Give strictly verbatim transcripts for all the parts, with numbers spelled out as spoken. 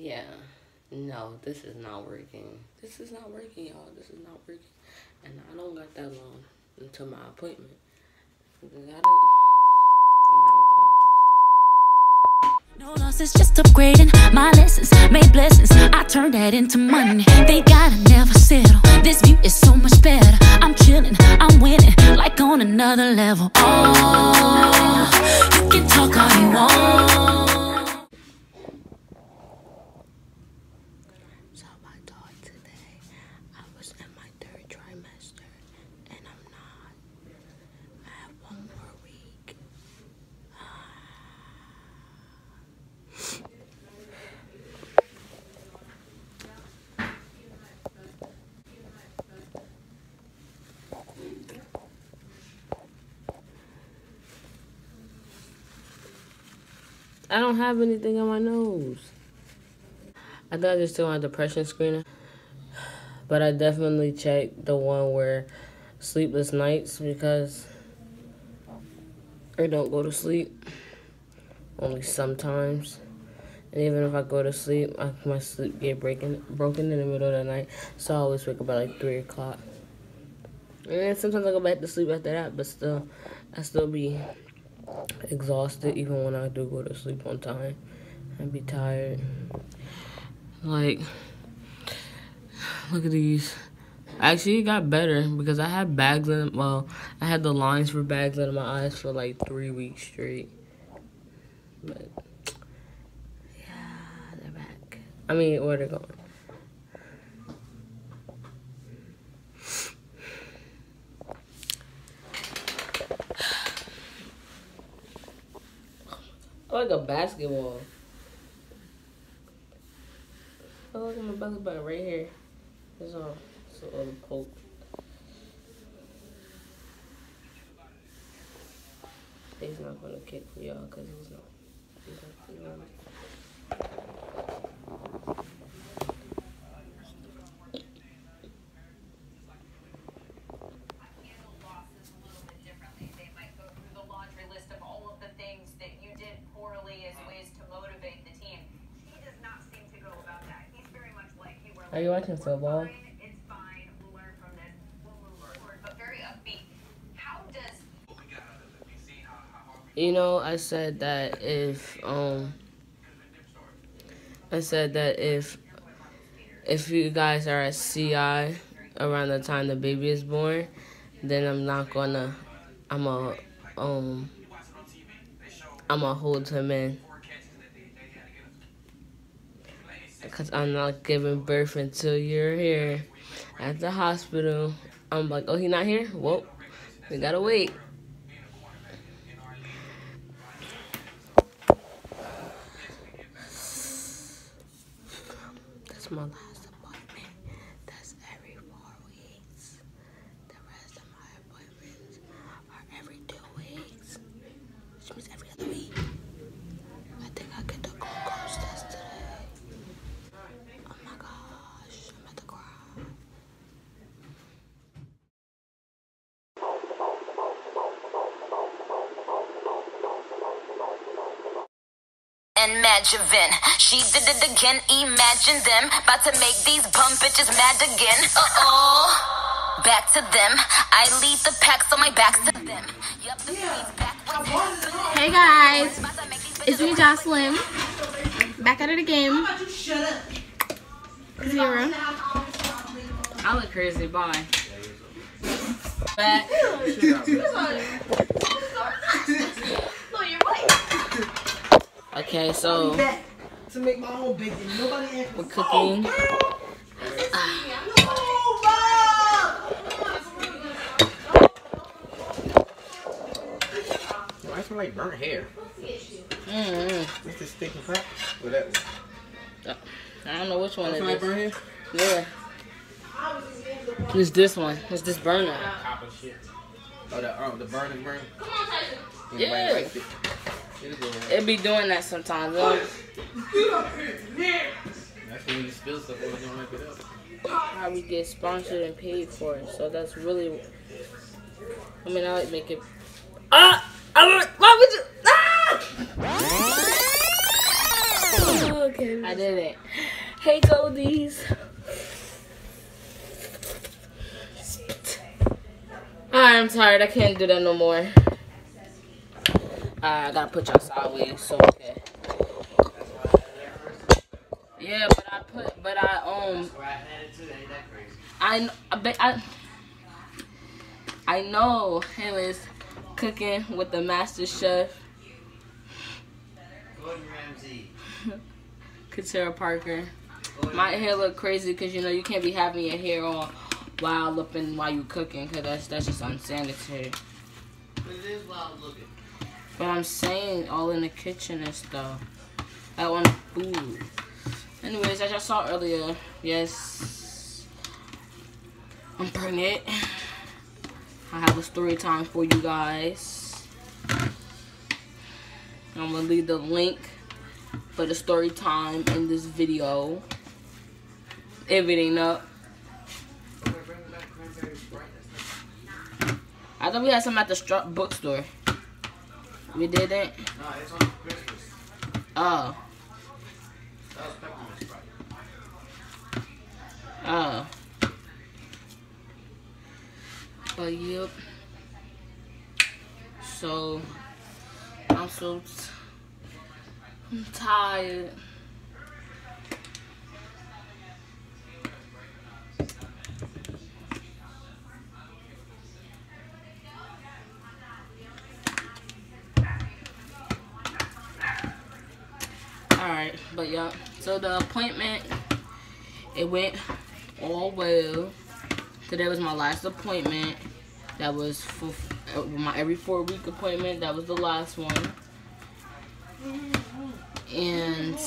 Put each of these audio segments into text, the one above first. Yeah. No, this is not working. This is not working, y'all. This is not working. And I don't got that long until my appointment. No losses, just upgrading my lessons, made blessings. I turned that into money. They gotta never settle. This view is so much better. I'm chilling, I'm winning, like on another level. Oh, you can talk all you want. So my dog today, I was in my third trimester, and I'm not. I have one more week. I don't have anything on my nose. I thought I just took my depression screener, but I definitely checked the one where sleepless nights, because I don't go to sleep, only sometimes. And even if I go to sleep, I, my sleep get breaking, broken in the middle of the night, so I always wake up at like three o'clock. And then sometimes I go back to sleep after that, but still, I still be exhausted even when I do go to sleep on time. I'd be tired. Like, look at these. Actually, it got better because I had bags in, well, I had the lines for bags under my eyes for like three weeks straight. But, yeah, they're back. I mean, where they're going. I like a basketball. I like my basketball right here. It's all so on the poke. He's not gonna kick for y'all because he's not. He's not, he's not. Are you watching football? It's fine. We'll learn from this. We'll move forward, but very upbeat. How does you know? I said that if um, I said that if if you guys are at C I around the time the baby is born, then I'm not gonna. I'm a um. I'm gonna hold him in. Because I'm not giving birth until you're here at the hospital. I'm like, oh, he not here? Well, we gotta wait. That's my last appointment. That's every four weeks. The rest of my appointments are every two weeks. Which means every other week. I think I get the glucose test today. Match event. She did it again. Imagine them about to make these bum bitches mad again. Uh-oh. Back to them. I lead the pack, so my back's to them. Yep, the yeah. Back hey guys, it's me, Jocelyn. Back at it again. Zero. I look crazy. Bye. Back. No, you're right. Okay, so to make my own bacon. Nobody we're cooking. Oh, uh, I smell like burnt hair. Mm-hmm. Is this thick and fat? Or that one? I don't know which one it is. Like burnt hair? Yeah. It's this one. It's this burner. Oh, the, oh, the burn is burnt? Come on, Tyson. Yeah. Like it be doing that sometimes. Though. That's when you spill stuff and don't wipe it up. How we get sponsored and paid for it, so that's really. I mean, I like make it. Ah! I would. Why would you? Ah! Oh, Okay. I did it. Hey, Goldies. I'm tired. I can't do that no more. I gotta put y'all sideways so we can. Yeah, but I put, but I um, I but I I know it was cooking with the master chef Gordon Ramsay, Katerra Parker. My hair look crazy because you know you can't be having your hair all wild looking while you cooking because that's that's just unsanitary. But it is wild looking. But I'm saying all in the kitchen and stuff. I want food. Anyways, as y'all saw earlier, yes, I'm pregnant. I have a story time for you guys. I'm gonna leave the link for the story time in this video. Everything up. I thought we had some at the bookstore. We didn't. No, it's on Christmas. Oh. That was peppermint Sprite. Oh. But yep. So I'm so t I'm tired. Alright, but yeah, so the appointment, it went all well. Today was my last appointment. That was for my every four week appointment. That was the last one. And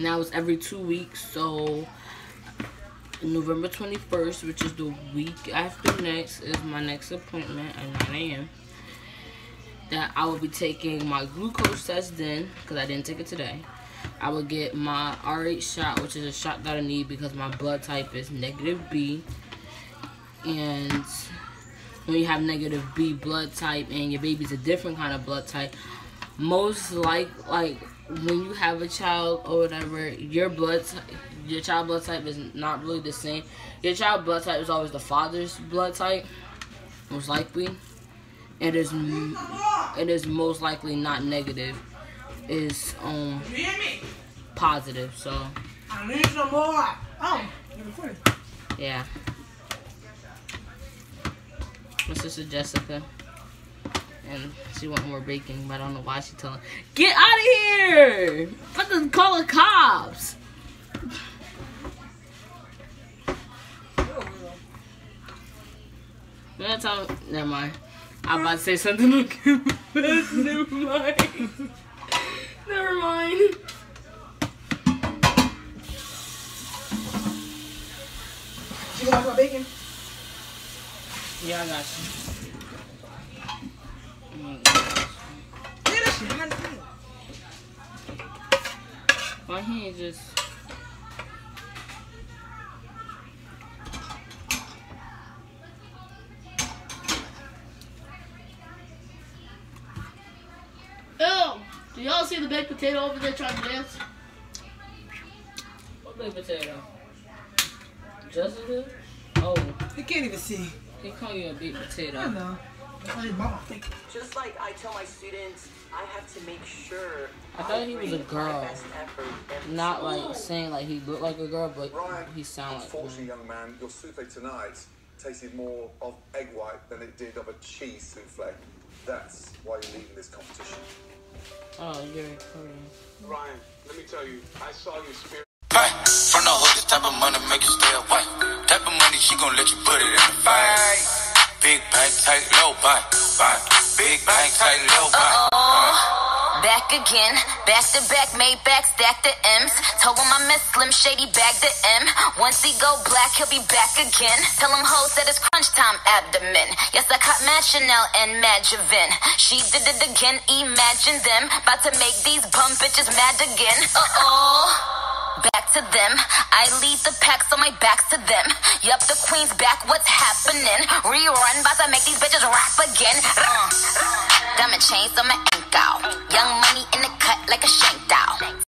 now it's every two weeks. So November twenty-first, which is the week after next, is my next appointment at nine A M That I will be taking my glucose test then, because I didn't take it today. I will get my R H shot, which is a shot that I need because my blood type is negative B. And when you have negative B blood type and your baby's a different kind of blood type, most like like when you have a child or whatever, your blood type, your child blood type is not really the same. Your child blood type is always the father's blood type, most likely. It is it is most likely not negative. It's um positive. So I need some more. Oh, yeah. My sister Jessica, and she want more bacon, but I don't know why she telling. Get out of here! Fucking call the cops. That's how. Never mind. I'm about to say something like never mind. Never mind. You want my bacon? Yeah, I got you. Why he ain't just y'all see the baked potato over there trying to dance? What baked potato? Jessica? Oh. You can't even see. They call you a baked potato. I know. Just like I tell my students, I have to make sure. I thought I he was a girl. Not like oh. saying like he looked like a girl, but Ryan, he sounded like one. Young man, your souffle tonight tasted more of egg white than it did of a cheese souffle. That's why you're leaving this competition. Oh, you're recording. Ryan, let me tell you, I saw your spirit. Hey, from the hood, this type of money make you stay away. Type of money, she gon' let you put it in the bag. Big bank, tight, low bank. Big bank, tight, low bank. Uh-oh. Back again, back to back, made back, stack the M's. Told him I miss Slim Shady, back the M. Once he go black, he'll be back again. Tell him hoes that it's crunch time abdomen. Yes, I caught Mad Chanel and Mad Javin. She did it again, imagine them. About to make these bum bitches mad again. Uh-oh, back to them. I lead the pack, so my back's to them. Yup, the queen's back, what's happening? Rerun, about to make these bitches rap again. Uh, diamond chains on my ankle. Young money in the cut like a shank.